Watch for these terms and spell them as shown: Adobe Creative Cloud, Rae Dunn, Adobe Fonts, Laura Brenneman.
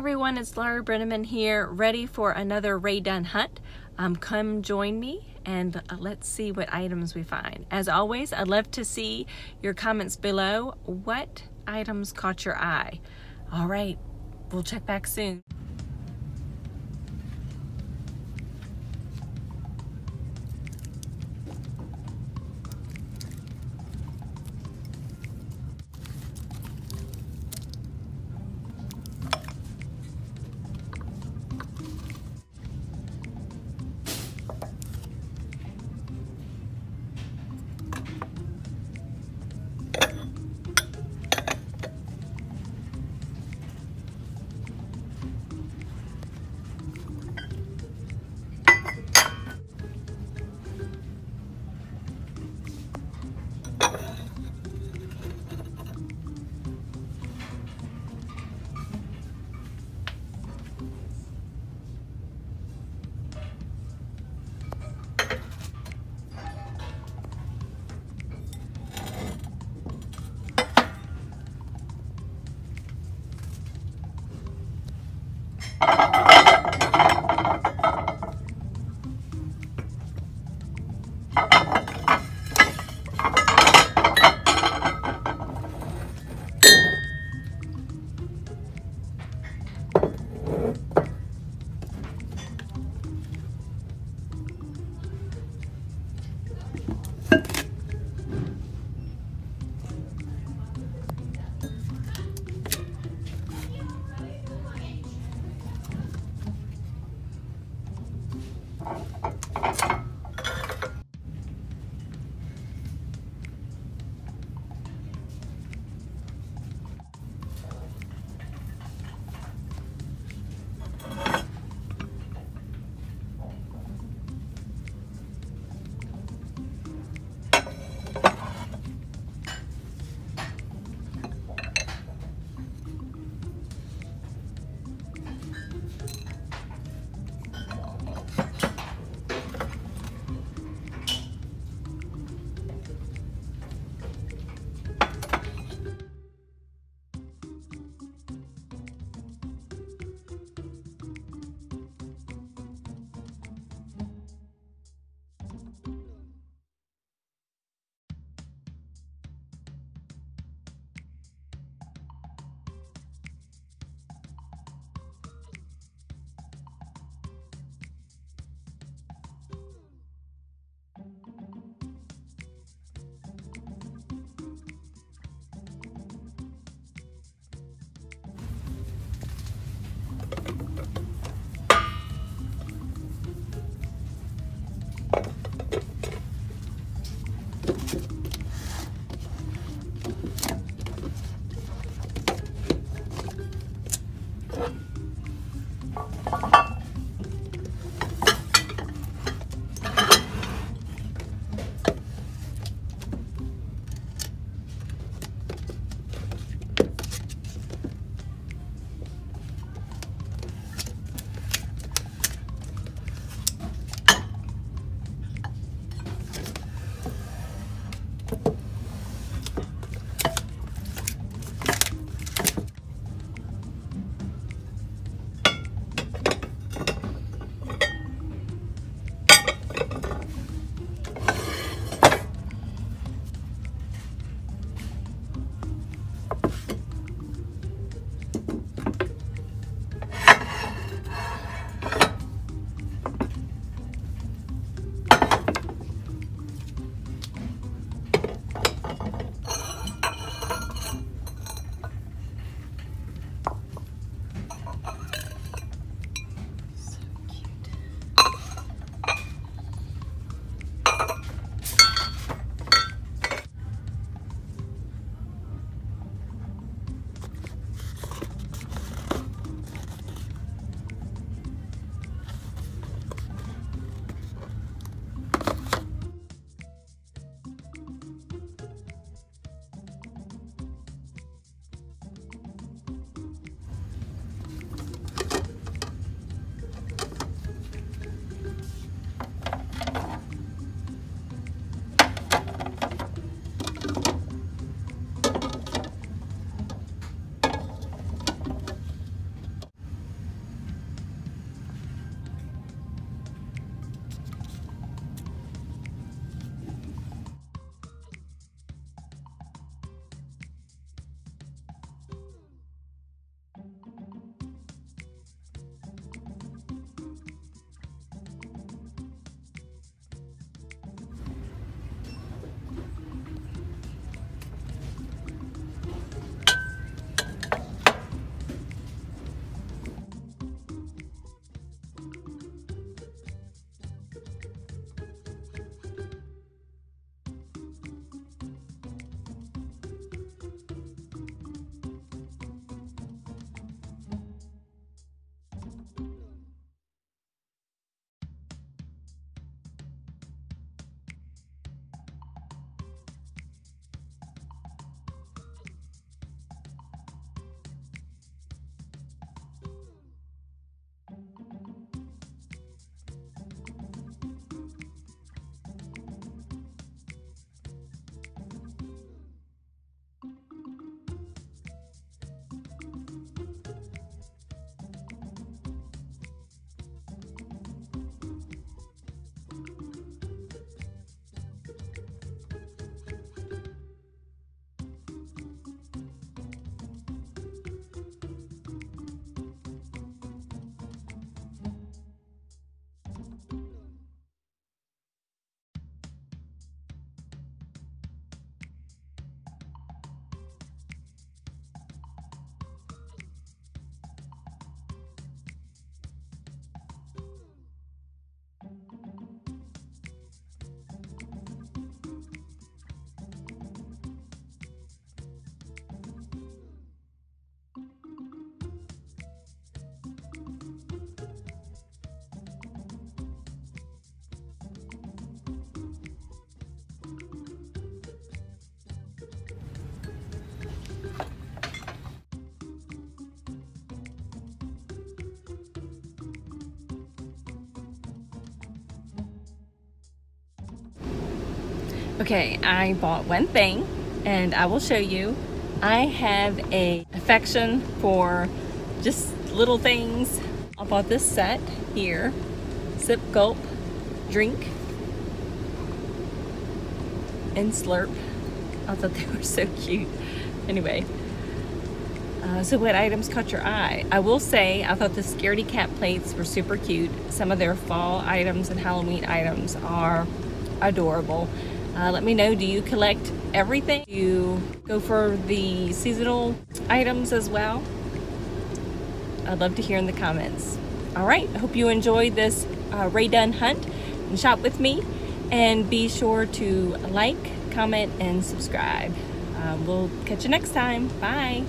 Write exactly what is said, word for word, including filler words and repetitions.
everyone, it's Laura Brenneman here, ready for another Rae Dunn hunt. Um, come join me and let's see what items we find. As always, I'd love to see your comments below. What items caught your eye? All right, we'll check back soon. Okay, I bought one thing and I will show you. I have a affection for just little things. I bought this set here, sip, gulp, drink, and slurp. I thought they were so cute. Anyway, uh, so what items caught your eye? I will say I thought the scaredy cat plates were super cute. Some of their fall items and Halloween items are adorable. Uh, let me know, do you collect everything? Do you go for the seasonal items as well? I'd love to hear in the comments. All right, I hope you enjoyed this uh, Rae Dunn hunt and shop with me. And be sure to like, comment, and subscribe. Uh, we'll catch you next time. Bye.